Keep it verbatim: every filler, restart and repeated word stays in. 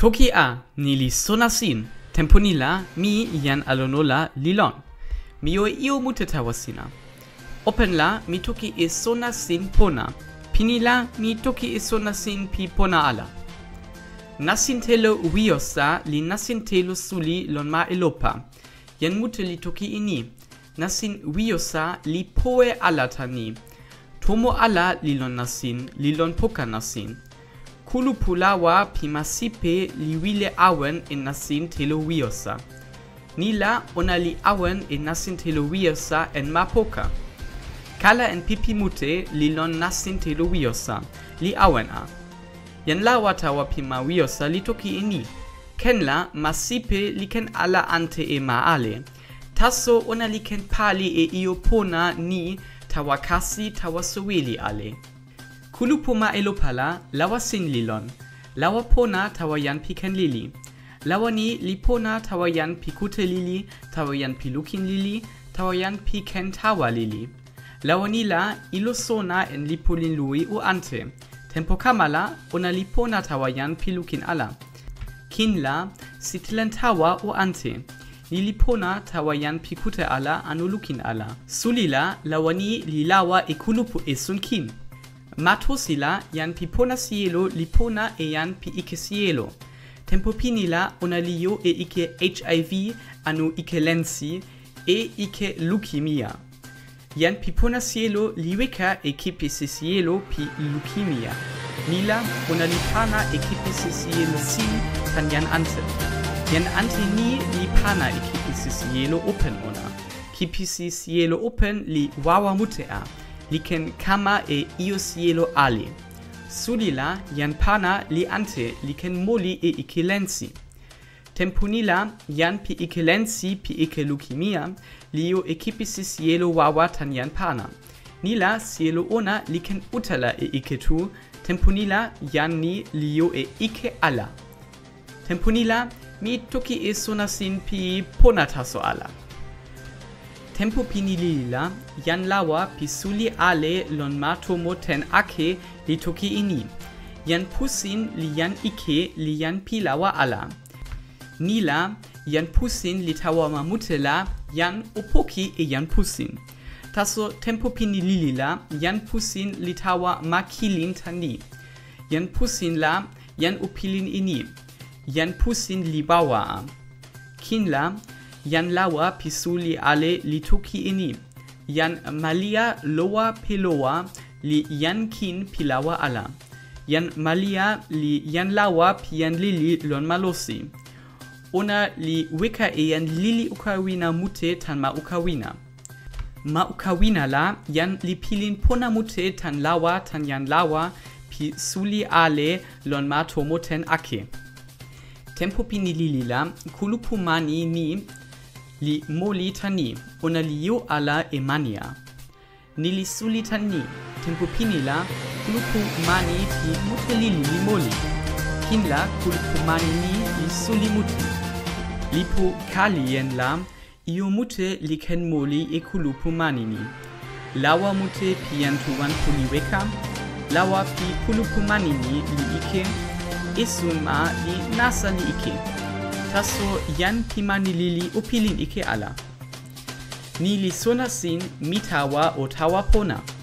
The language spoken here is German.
Toki a nili sonasin, temponila mi ian alonola lilon. Mio io muteta wasina. Openla mi toki e sonasin pona. Pinila mi toki e sonasin pi pona ala. Nasintelo uiosa li nasintelo suli lonma elopa. Jan mute li toki ini. Nasin uiosa li poe ala tani. Tomo ala lilon nasin, lilon poka nasin. Kulu pulawa pimasipe liwile awen en nasin telo wiosa. Nila ona li awen en nasin telo wiosa en mapoka. Kala en pipi mute lilon nasin telo wiosa, li awen a. Yan la watawa pima wiosa li toki eni. Kenla masipe li ken ala ante e maale. Taso ona li ken pali e iopona ni tawakasi tawasuweli ale. Kulupuma elopala lawa sin lilon, lawa pona tawa yan piken lili, lawa ni lipona tawa yan pikute lili, tawa yan pilukin lili, tawa yan piken tawa lili, lawa nila ilosona en lipolin lui u ante, tempo kamala ona lipona tawa yan pilukin ala, kinla sitilen tawa u ante, lilipona tawa yan pikute ala anulukin ala, sulila lawa ni lilawa ikulupu esunkin. Matosila yan pipona cielo lipona e yan pi ike cielo. Tempopinila onalio e ike H I V anu ike lensi e ike leukemia. Yan pipona cielo liweka e kipisi cielo pi leukemia. Nila onalipana e kipisi cielo si tan yan ante. Yan ante ni lipana e kipisi cielo open ona. Kipisi cielo open li wawa mutea. Liken kama e io cielo ali. Sulila yan pana li ante liken moli e ike lensi. Tempunila yan pi ike lensi pi ike leukemia lio ekipisi cielo wawa tan yan pana. Nila cielo ona liken utala e ike tu. Tempunila yan ni lio e ike ala. Tempunila mi toki e sonasin pi ponataso ala. Tempo pinilila yan lawa pisuli ale lon matomo ten ake li toki ini. Yan pusin li yan ike li yan pilawa ala. Nila yan pusin li tawa mamutela yan opoki e yan pusin. Taso tempo pinilila yan pusin li tawa makilin tani. Yan pusin la yan opilin ini. Yan pusin li bawa. Kinla yan lawa pisuli ale li toki ini. Yan malia loa peloa li yan kin pilawa ala. Yan malia li yan lawa pi yan lili lon malosi. Ona li wika e yan lili ukawina mute tan ma ukawina. Ma ukawina la yan li pilin pona mute tan lawa tan yan lawa pisuli ale lon ma tomo ten ake. Tempo pinilili la kulupumani ni li moli tani, ona li yo ala emania. Nili suli tani, tempo pinila, kulupu mani pi mutelili li moli. Kinla kulupu mani ni li suli muti. Lipo kalien la, iyo mute li ken moli e kulupu mani ni. Lawa mute pi yantuwan puliweka, lawa pi kulupu mani ni li ike, esuma li nasa li ike. Taso yan pimani lili upilin ike ala. Nili sonasin mitawa o tawa pona.